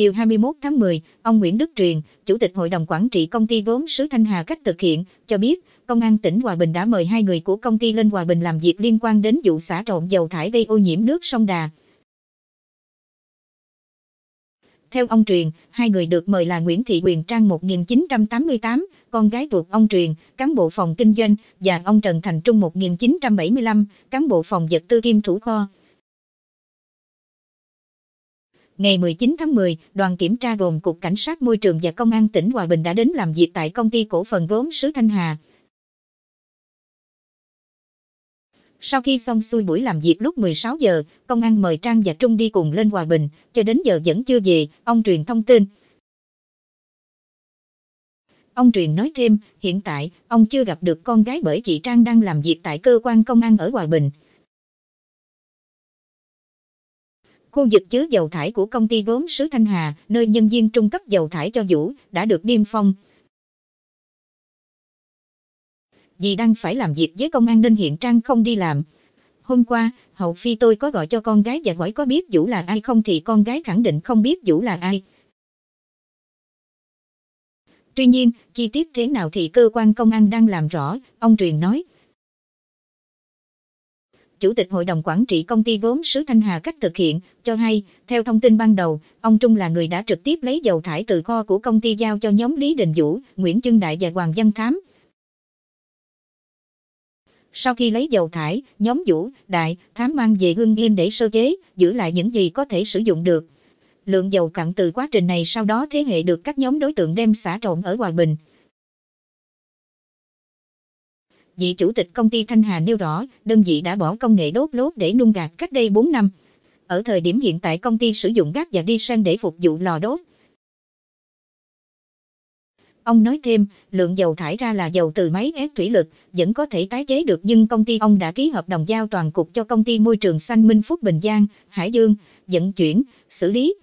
Chiều 21 tháng 10, ông Nguyễn Đức Truyền, Chủ tịch Hội đồng Quản trị Công ty Vốn Sứ Thanh Hà cách thực hiện, cho biết, Công an tỉnh Hòa Bình đã mời 2 người của công ty lên Hòa Bình làm việc liên quan đến vụ xả trộn dầu thải gây ô nhiễm nước sông Đà. Theo ông Truyền, 2 người được mời là Nguyễn Thị Quyền Trang 1988, con gái ruột ông Truyền, cán bộ phòng kinh doanh, và ông Trần Thành Trung 1975, cán bộ phòng vật tư kiêm thủ kho. Ngày 19 tháng 10, đoàn kiểm tra gồm Cục Cảnh sát Môi trường và Công an tỉnh Hòa Bình đã đến làm việc tại Công ty Cổ phần Vốn Sứ Thanh Hà. Sau khi xong xuôi buổi làm việc lúc 16 giờ, công an mời Trang và Trung đi cùng lên Hòa Bình, cho đến giờ vẫn chưa về, ông Truyền thông tin. Ông Truyền nói thêm, hiện tại, ông chưa gặp được con gái bởi chị Trang đang làm việc tại cơ quan công an ở Hòa Bình. Khu vực chứa dầu thải của Công ty Vốn Sứ Thanh Hà, nơi nhân viên trung cấp dầu thải cho Vũ, đã được niêm phong. Vì đang phải làm việc với công an nên hiện Trang không đi làm. Hôm qua, hậu phi tôi có gọi cho con gái và hỏi có biết Vũ là ai không thì con gái khẳng định không biết Vũ là ai. Tuy nhiên, chi tiết thế nào thì cơ quan công an đang làm rõ, ông Truyền nói. Chủ tịch Hội đồng Quản trị Công ty Vốn Sứ Thanh Hà cách thực hiện, cho hay, theo thông tin ban đầu, ông Trung là người đã trực tiếp lấy dầu thải từ kho của công ty giao cho nhóm Lý Đình Vũ, Nguyễn Trưng Đại và Hoàng Văn Thám. Sau khi lấy dầu thải, nhóm Vũ, Đại, Thám mang về Hưng Yên để sơ chế, giữ lại những gì có thể sử dụng được. Lượng dầu cặn từ quá trình này sau đó thế hệ được các nhóm đối tượng đem xả trộn ở Hòa Bình. Vị chủ tịch công ty Thanh Hà nêu rõ, đơn vị đã bỏ công nghệ đốt lốt để nung gạt cách đây 4 năm. Ở thời điểm hiện tại công ty sử dụng gác và diesel để phục vụ lò đốt. Ông nói thêm, lượng dầu thải ra là dầu từ máy ép thủy lực, vẫn có thể tái chế được nhưng công ty ông đã ký hợp đồng giao toàn cục cho công ty môi trường xanh Minh Phúc Bình Giang, Hải Dương, vận chuyển, xử lý.